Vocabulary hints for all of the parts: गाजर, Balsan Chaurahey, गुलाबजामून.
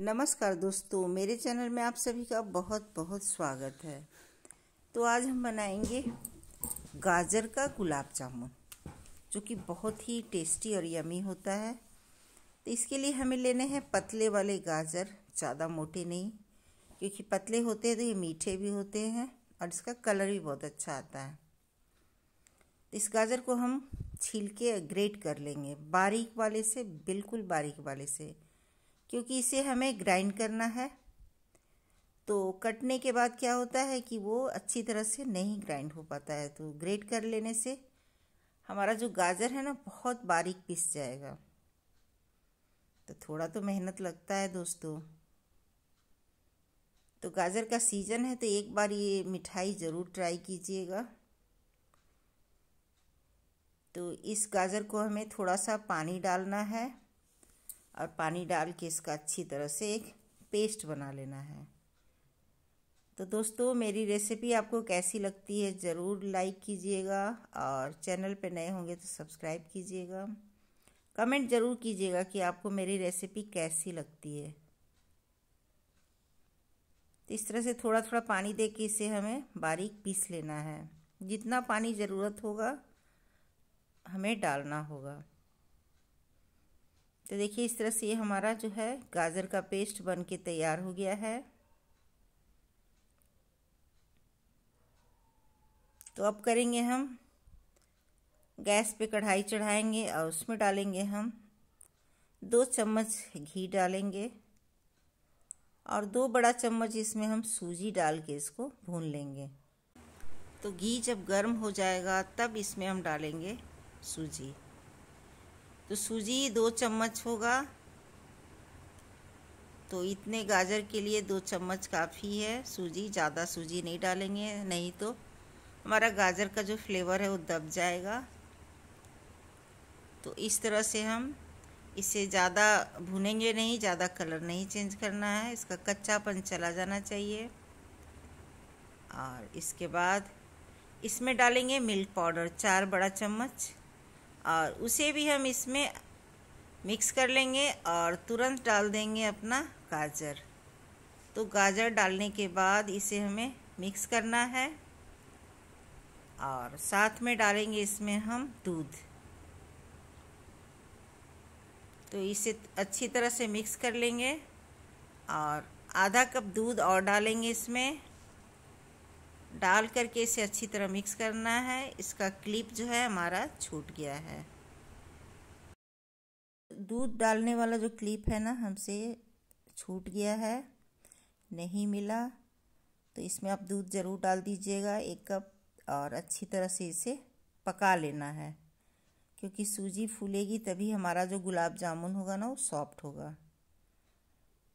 नमस्कार दोस्तों, मेरे चैनल में आप सभी का बहुत बहुत स्वागत है। तो आज हम बनाएंगे गाजर का गुलाब जामुन, जो कि बहुत ही टेस्टी और यमी होता है। तो इसके लिए हमें लेने हैं पतले वाले गाजर, ज़्यादा मोटे नहीं, क्योंकि पतले होते हैं तो ये मीठे भी होते हैं और इसका कलर भी बहुत अच्छा आता है। इस गाजर को हम छील के ग्रेट कर लेंगे बारीक वाले से, बिल्कुल बारीक वाले से, क्योंकि इसे हमें ग्राइंड करना है। तो कटने के बाद क्या होता है कि वो अच्छी तरह से नहीं ग्राइंड हो पाता है, तो ग्रेट कर लेने से हमारा जो गाजर है ना, बहुत बारीक पिस जाएगा। तो थोड़ा तो मेहनत लगता है दोस्तों। तो गाजर का सीजन है तो एक बार ये मिठाई ज़रूर ट्राई कीजिएगा। तो इस गाजर को हमें थोड़ा सा पानी डालना है और पानी डाल के इसका अच्छी तरह से एक पेस्ट बना लेना है। तो दोस्तों, मेरी रेसिपी आपको कैसी लगती है ज़रूर लाइक कीजिएगा और चैनल पे नए होंगे तो सब्सक्राइब कीजिएगा। कमेंट ज़रूर कीजिएगा कि आपको मेरी रेसिपी कैसी लगती है। तो इस तरह से थोड़ा थोड़ा पानी दे के इसे हमें बारीक पीस लेना है। जितना पानी ज़रूरत होगा हमें डालना होगा। तो देखिए, इस तरह से ये हमारा जो है गाजर का पेस्ट बन के तैयार हो गया है। तो अब करेंगे हम, गैस पे कढ़ाई चढ़ाएंगे और उसमें डालेंगे हम 2 चम्मच घी डालेंगे और 2 बड़ा चम्मच इसमें हम सूजी डाल के इसको भून लेंगे। तो घी जब गर्म हो जाएगा तब इसमें हम डालेंगे सूजी। तो सूजी 2 चम्मच होगा। तो इतने गाजर के लिए 2 चम्मच काफ़ी है सूजी, ज़्यादा सूजी नहीं डालेंगे, नहीं तो हमारा गाजर का जो फ्लेवर है वो दब जाएगा। तो इस तरह से हम इसे ज़्यादा भुनेंगे नहीं, ज़्यादा कलर नहीं चेंज करना है, इसका कच्चापन चला जाना चाहिए। और इसके बाद इसमें डालेंगे मिल्क पाउडर 4 बड़ा चम्मच और उसे भी हम इसमें मिक्स कर लेंगे और तुरंत डाल देंगे अपना गाजर। तो गाजर डालने के बाद इसे हमें मिक्स करना है और साथ में डालेंगे इसमें हम दूध। तो इसे अच्छी तरह से मिक्स कर लेंगे और आधा कप दूध और डालेंगे इसमें। डाल करके इसे अच्छी तरह मिक्स करना है। इसका क्लिप जो है हमारा छूट गया है। दूध डालने वाला जो क्लिप है ना, हमसे छूट गया है, नहीं मिला। तो इसमें आप दूध ज़रूर डाल दीजिएगा 1 कप और अच्छी तरह से इसे पका लेना है, क्योंकि सूजी फूलेगी तभी हमारा जो गुलाब जामुन होगा ना वो सॉफ्ट होगा।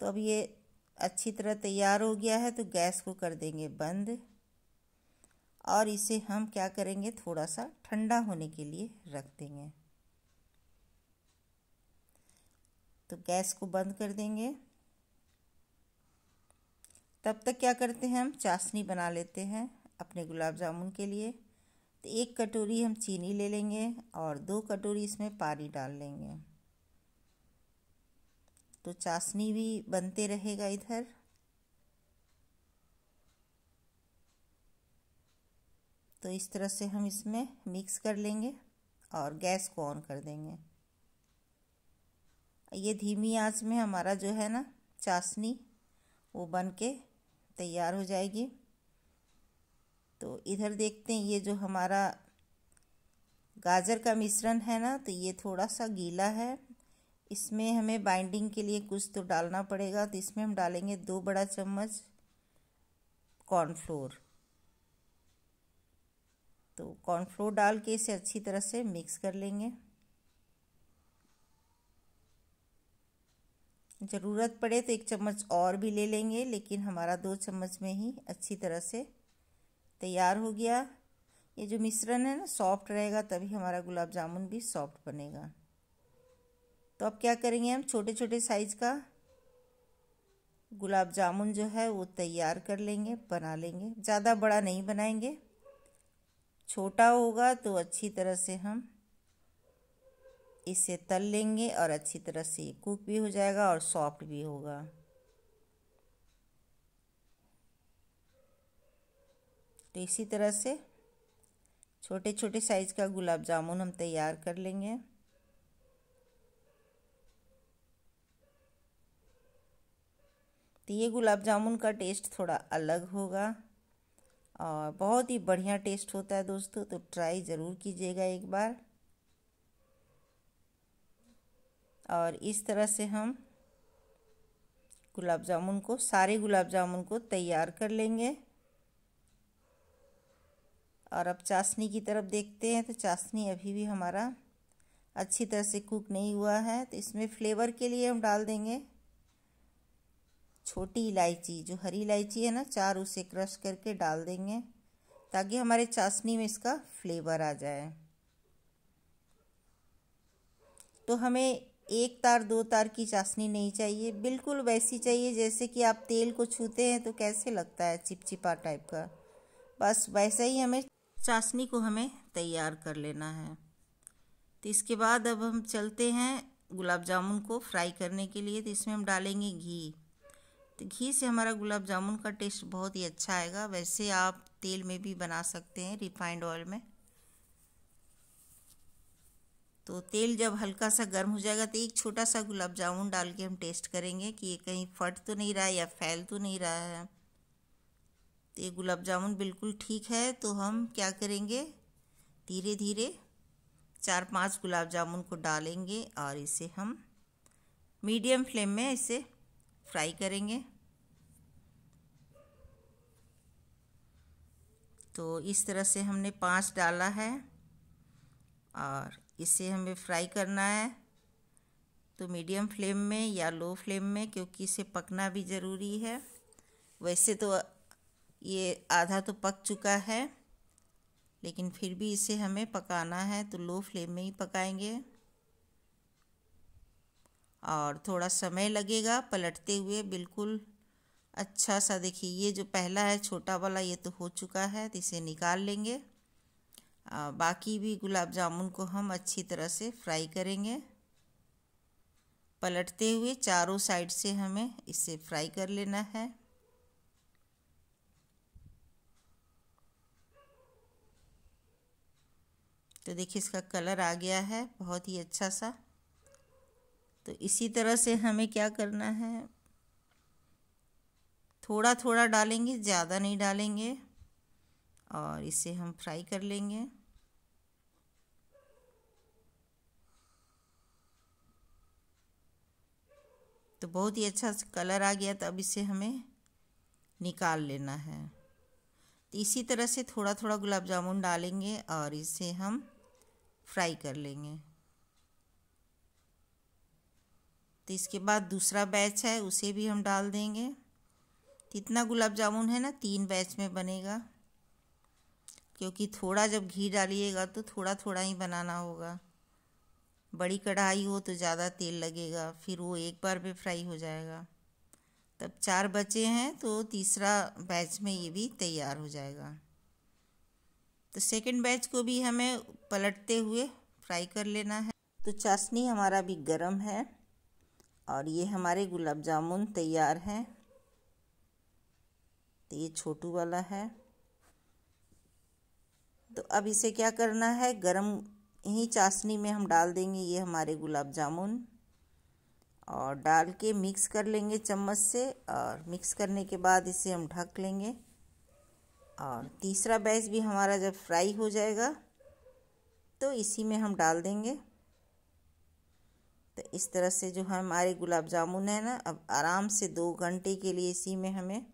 तो अब ये अच्छी तरह तैयार हो गया है। तो गैस को कर देंगे बंद और इसे हम क्या करेंगे, थोड़ा सा ठंडा होने के लिए रख देंगे। तो गैस को बंद कर देंगे। तब तक क्या करते हैं, हम चाशनी बना लेते हैं अपने गुलाब जामुन के लिए। तो 1 कटोरी हम चीनी ले लेंगे और 2 कटोरी इसमें पानी डाल लेंगे। तो चाशनी भी बनते रहेगा इधर। तो इस तरह से हम इसमें मिक्स कर लेंगे और गैस को ऑन कर देंगे। ये धीमी आंच में हमारा जो है ना चाशनी, वो बन के तैयार हो जाएगी। तो इधर देखते हैं, ये जो हमारा गाजर का मिश्रण है ना, तो ये थोड़ा सा गीला है। इसमें हमें बाइंडिंग के लिए कुछ तो डालना पड़ेगा। तो इसमें हम डालेंगे 2 बड़ा चम्मच कॉर्नफ्लोर। तो कॉर्नफ्लोर डाल के इसे अच्छी तरह से मिक्स कर लेंगे। ज़रूरत पड़े तो 1 चम्मच और भी ले लेंगे, लेकिन हमारा 2 चम्मच में ही अच्छी तरह से तैयार हो गया। ये जो मिश्रण है ना सॉफ्ट रहेगा, तभी हमारा गुलाब जामुन भी सॉफ्ट बनेगा। तो अब क्या करेंगे, हम छोटे छोटे साइज का गुलाब जामुन जो है वो तैयार कर लेंगे, बना लेंगे। ज़्यादा बड़ा नहीं बनाएंगे, छोटा होगा तो अच्छी तरह से हम इसे तल लेंगे और अच्छी तरह से कुक भी हो जाएगा और सॉफ्ट भी होगा। तो इसी तरह से छोटे छोटे साइज़ का गुलाब जामुन हम तैयार कर लेंगे। तो ये गुलाब जामुन का टेस्ट थोड़ा अलग होगा और बहुत ही बढ़िया टेस्ट होता है दोस्तों, तो ट्राई ज़रूर कीजिएगा एक बार। और इस तरह से हम गुलाब जामुन को, सारे गुलाब जामुन को तैयार कर लेंगे। और अब चाशनी की तरफ देखते हैं। तो चाशनी अभी भी हमारा अच्छी तरह से कुक नहीं हुआ है, तो इसमें फ्लेवर के लिए हम डाल देंगे छोटी इलायची, जो हरी इलायची है ना, 4, उसे क्रश करके डाल देंगे ताकि हमारे चाशनी में इसका फ्लेवर आ जाए। तो हमें 1 तार 2 तार की चाशनी नहीं चाहिए, बिल्कुल वैसी चाहिए जैसे कि आप तेल को छूते हैं तो कैसे लगता है चिपचिपा टाइप का, बस वैसा ही हमें चाशनी को हमें तैयार कर लेना है। तो इसके बाद अब हम चलते हैं गुलाब जामुन को फ्राई करने के लिए। तो इसमें हम डालेंगे घी। तो घी से हमारा गुलाब जामुन का टेस्ट बहुत ही अच्छा आएगा। वैसे आप तेल में भी बना सकते हैं, रिफाइंड ऑयल में। तो तेल जब हल्का सा गर्म हो जाएगा तो एक छोटा सा गुलाब जामुन डाल के हम टेस्ट करेंगे कि ये कहीं फट तो नहीं रहा है या फैल तो नहीं रहा है। तो ये गुलाब जामुन बिल्कुल ठीक है। तो हम क्या करेंगे, धीरे धीरे 4-5 गुलाब जामुन को डालेंगे और इसे हम मीडियम फ्लेम में इसे फ्राई करेंगे। तो इस तरह से हमने 5 डाला है और इसे हमें फ्राई करना है। तो मीडियम फ्लेम में या लो फ्लेम में, क्योंकि इसे पकना भी ज़रूरी है। वैसे तो ये आधा तो पक चुका है, लेकिन फिर भी इसे हमें पकाना है तो लो फ्लेम में ही पकाएंगे। और थोड़ा समय लगेगा पलटते हुए। बिल्कुल अच्छा सा देखिए, ये जो पहला है छोटा वाला, ये तो हो चुका है, तो इसे निकाल लेंगे। बाकी भी गुलाब जामुन को हम अच्छी तरह से फ्राई करेंगे, पलटते हुए 4 साइड से हमें इसे फ्राई कर लेना है। तो देखिए इसका कलर आ गया है बहुत ही अच्छा सा। तो इसी तरह से हमें क्या करना है, थोड़ा थोड़ा डालेंगे, ज़्यादा नहीं डालेंगे, और इसे हम फ्राई कर लेंगे। तो बहुत ही अच्छा कलर आ गया। तो अब इसे हमें निकाल लेना है। तो इसी तरह से थोड़ा थोड़ा गुलाब जामुन डालेंगे और इसे हम फ्राई कर लेंगे। तो इसके बाद दूसरा बैच है, उसे भी हम डाल देंगे। तो इतना गुलाब जामुन है ना, 3 बैच में बनेगा, क्योंकि थोड़ा जब घी डालिएगा तो थोड़ा थोड़ा ही बनाना होगा। बड़ी कढ़ाई हो तो ज़्यादा तेल लगेगा, फिर वो एक बार में फ्राई हो जाएगा। तब 4 बचे हैं, तो तीसरा बैच में ये भी तैयार हो जाएगा। तो सेकंड बैच को भी हमें पलटते हुए फ्राई कर लेना है। तो चाशनी हमारा भी गर्म है और ये हमारे गुलाब जामुन तैयार हैं। तो ये छोटू वाला है। तो अब इसे क्या करना है, गरम ही चाशनी में हम डाल देंगे ये हमारे गुलाब जामुन और डाल के मिक्स कर लेंगे चम्मच से। और मिक्स करने के बाद इसे हम ढक लेंगे। और तीसरा बैच भी हमारा जब फ्राई हो जाएगा तो इसी में हम डाल देंगे। तो इस तरह से जो हमारे गुलाब जामुन है ना, अब आराम से 2 घंटे के लिए इसी में हमें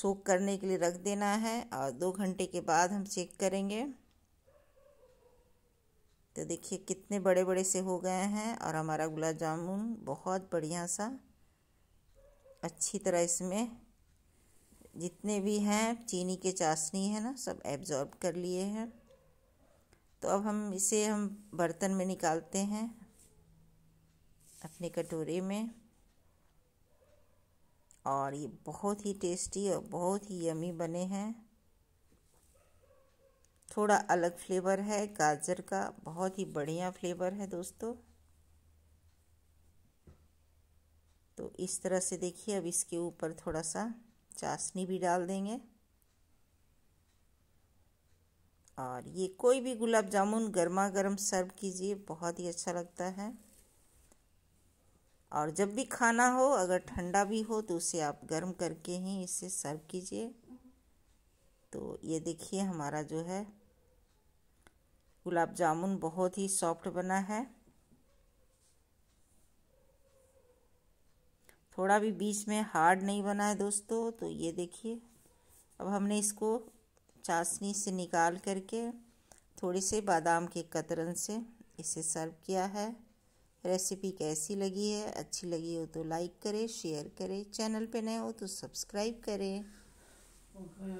सोक करने के लिए रख देना है। और 2 घंटे के बाद हम चेक करेंगे। तो देखिए कितने बड़े बड़े से हो गए हैं और हमारा गुलाब जामुन बहुत बढ़िया सा अच्छी तरह इसमें जितने भी हैं चीनी के चाशनी है ना, सब एब्जॉर्ब कर लिए हैं। तो अब हम इसे बर्तन में निकालते हैं अपने कटोरे में। और ये बहुत ही टेस्टी और बहुत ही यमी बने हैं। थोड़ा अलग फ्लेवर है गाजर का, बहुत ही बढ़िया फ्लेवर है दोस्तों। तो इस तरह से देखिए, अब इसके ऊपर थोड़ा सा चाशनी भी डाल देंगे। और ये कोई भी गुलाब जामुन गर्मा गर्म सर्व कीजिए, बहुत ही अच्छा लगता है। और जब भी खाना हो, अगर ठंडा भी हो तो उसे आप गर्म करके ही इसे सर्व कीजिए। तो ये देखिए हमारा जो है गुलाब जामुन बहुत ही सॉफ्ट बना है। थोड़ा भी बीच में हार्ड नहीं बना है दोस्तों। तो ये देखिए अब हमने इसको चाशनी से निकाल करके थोड़े से बादाम के कतरन से इसे सर्व किया है। रेसिपी कैसी लगी है? अच्छी लगी हो तो लाइक करें, शेयर करें, चैनल पे नए हो तो सब्सक्राइब करें।